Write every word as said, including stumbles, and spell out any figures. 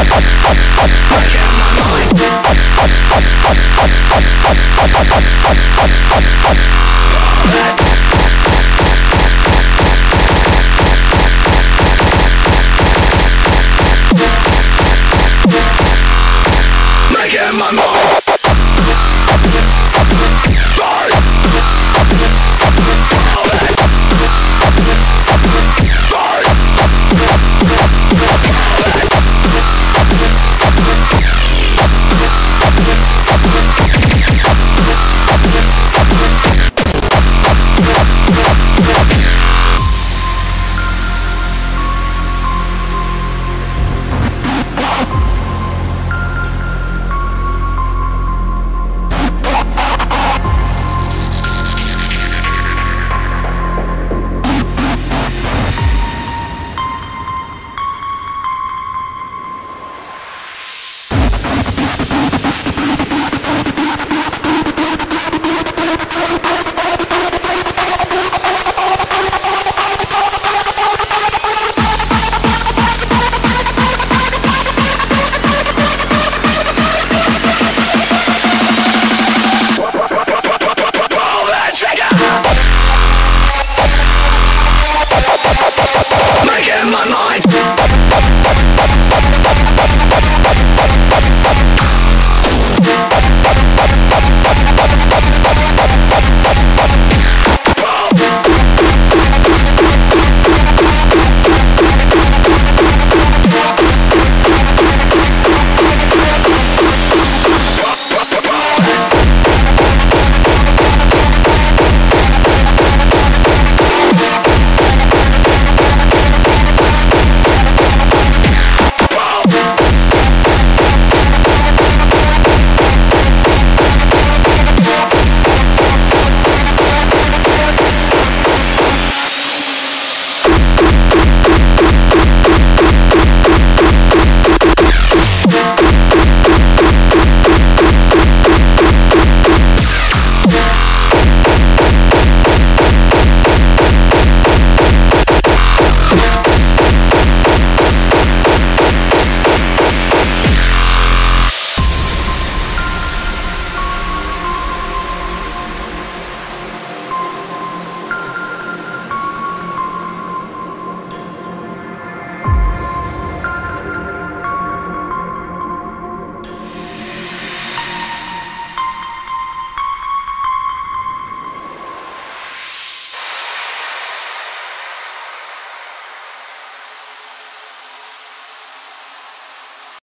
Make it my mind.